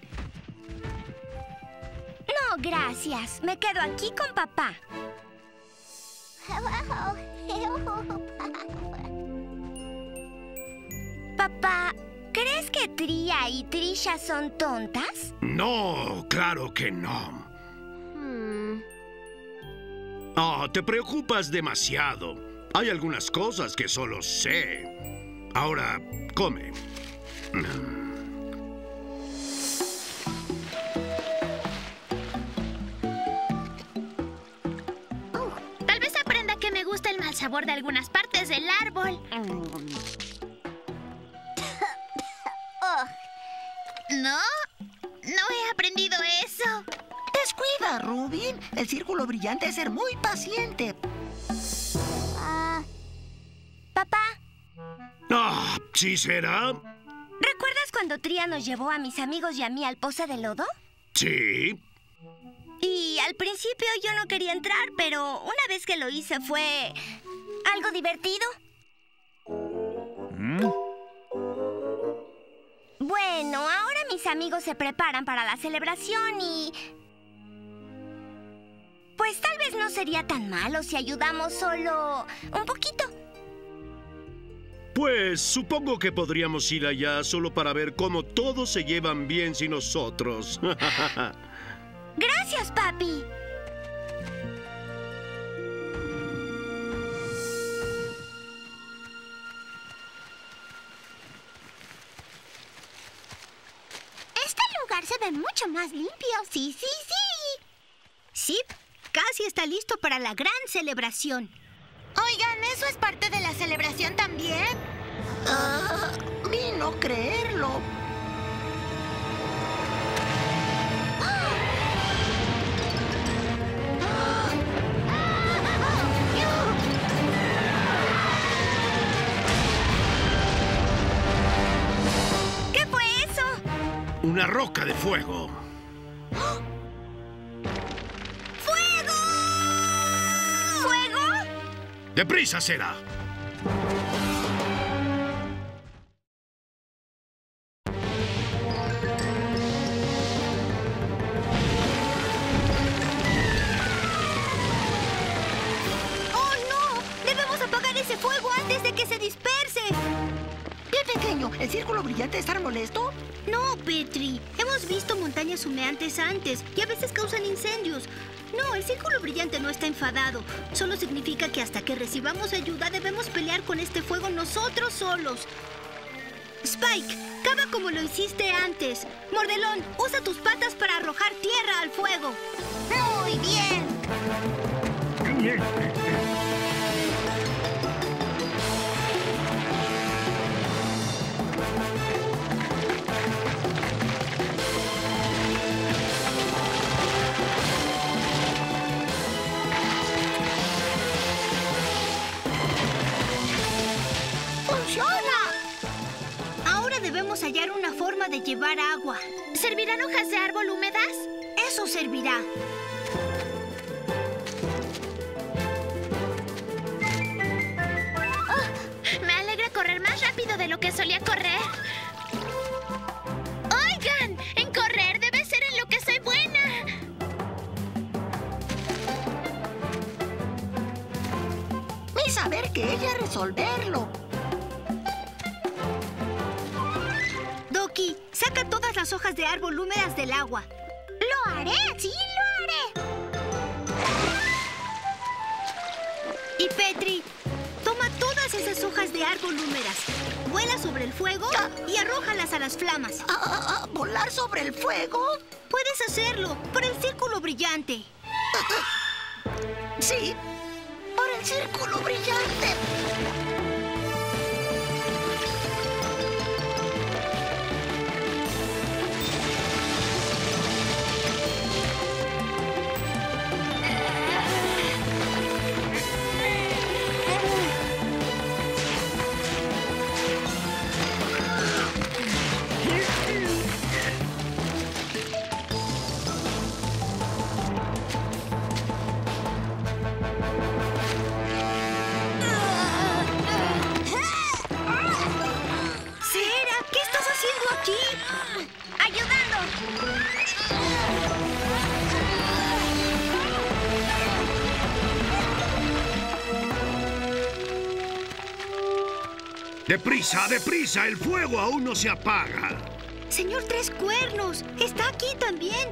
No, gracias. Me quedo aquí con papá. Papá, ¿crees que Tria y Trisha son tontas? No, claro que no. Hmm. Oh, te preocupas demasiado. Hay algunas cosas que solo sé. Ahora, come. Uh, tal vez aprenda que me gusta el mal sabor de algunas partes del árbol. Mm. No, no he aprendido eso. Descuida, Rubin. El círculo brillante es ser muy paciente. Uh, ¿Papá? Ah, ¿sí será? ¿Recuerdas cuando Tria nos llevó a mis amigos y a mí al Pozo de Lodo? Sí. Y al principio yo no quería entrar, pero una vez que lo hice fue algo divertido. ¿Mm? Bueno, ahora mis amigos se preparan para la celebración y... Pues tal vez no sería tan malo si ayudamos solo un poquito. Pues supongo que podríamos ir allá solo para ver cómo todos se llevan bien sin nosotros. Gracias, papi. Se ve mucho más limpio. Sí, sí, sí. Zip, casi está listo para la gran celebración. Oigan, ¿eso es parte de la celebración también? Ah, ni no creerlo. Una roca de fuego. ¡Oh! ¡Fuego! ¿Fuego? ¡Deprisa, Cera! ¡Oh, no! ¡Debemos apagar ese fuego antes de que se disperse! ¡Pie Pequeño! ¿El círculo brillante está molesto? No, Petrie. Hemos visto montañas humeantes antes y a veces causan incendios. No, el círculo brillante no está enfadado. Solo significa que hasta que recibamos ayuda debemos pelear con este fuego nosotros solos. Spike, cava como lo hiciste antes. Mordelón, usa tus patas para arrojar tierra al fuego. ¡Muy bien! Debemos hallar una forma de llevar agua. ¿Servirán hojas de árbol húmedas? Eso servirá. Oh, me alegra correr más rápido de lo que solía correr. ¡Oigan! En correr debe ser en lo que soy buena. Ni saber que ella resolverlo. Saca todas las hojas de árbol húmedas del agua. ¡Lo haré! ¡Sí, lo haré! Y Petrie, toma todas esas hojas de árbol húmedas. Vuela sobre el fuego ah. y arrójalas a las flamas. Ah, ah, ah, ¿Volar sobre el fuego? Puedes hacerlo. Por el círculo brillante. Sí. Por el círculo brillante. ¡Deprisa, deprisa! ¡El fuego aún no se apaga! Señor Tres Cuernos, ¿está aquí también?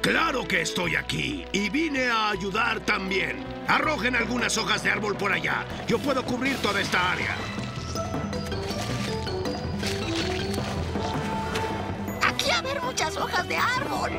¡Claro que estoy aquí! Y vine a ayudar también. Arrojen algunas hojas de árbol por allá. Yo puedo cubrir toda esta área. ¡Aquí va a haber muchas hojas de árbol!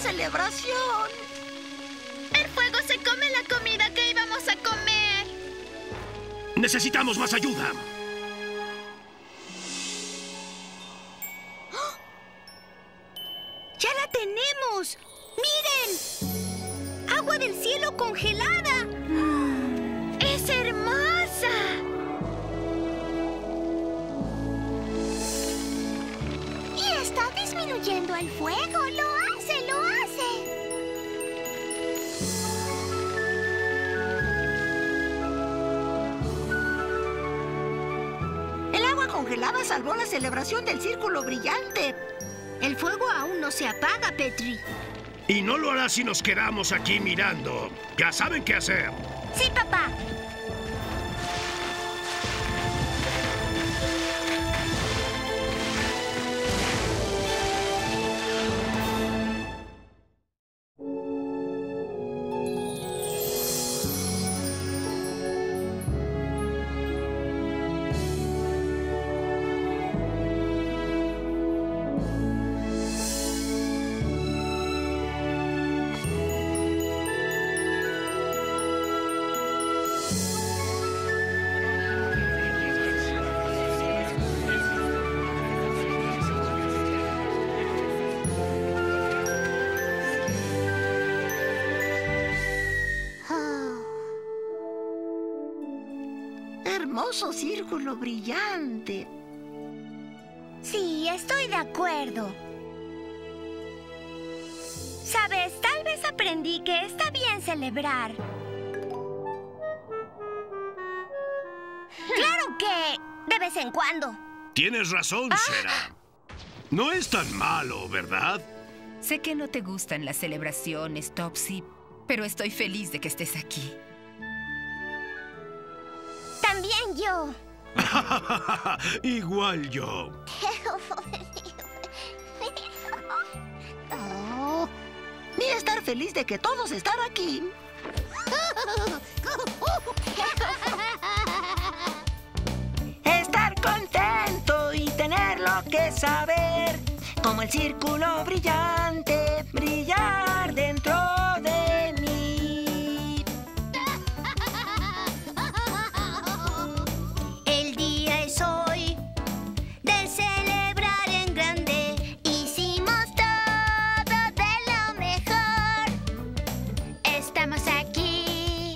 ¡Celebración! ¡El fuego se come la comida que íbamos a comer! ¡Necesitamos más ayuda! ¡Oh! ¡Ya la tenemos! ¡Miren! ¡Agua del cielo congelada! Mm. ¡Es hermosa! ¡Y está disminuyendo el fuego! ¡Lo hace, lo hace! Congelada salvó la celebración del círculo brillante. El fuego aún no se apaga, Petrie. Y no lo hará si nos quedamos aquí mirando. Ya saben qué hacer. Sí, papá. Hermoso círculo brillante. Sí, estoy de acuerdo. ¿Sabes? Tal vez aprendí que está bien celebrar. ¡Claro que! De vez en cuando. Tienes razón, Cera. ¡Ah! No es tan malo, ¿verdad? Sé que no te gustan las celebraciones, Topsy, pero estoy feliz de que estés aquí. También yo. Igual yo. Oh, ni estar feliz de que todos están aquí. Estar contento y tener lo que saber. Como el círculo brillante, brillar dentro de mí. Estamos aquí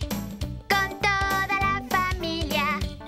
con toda la familia.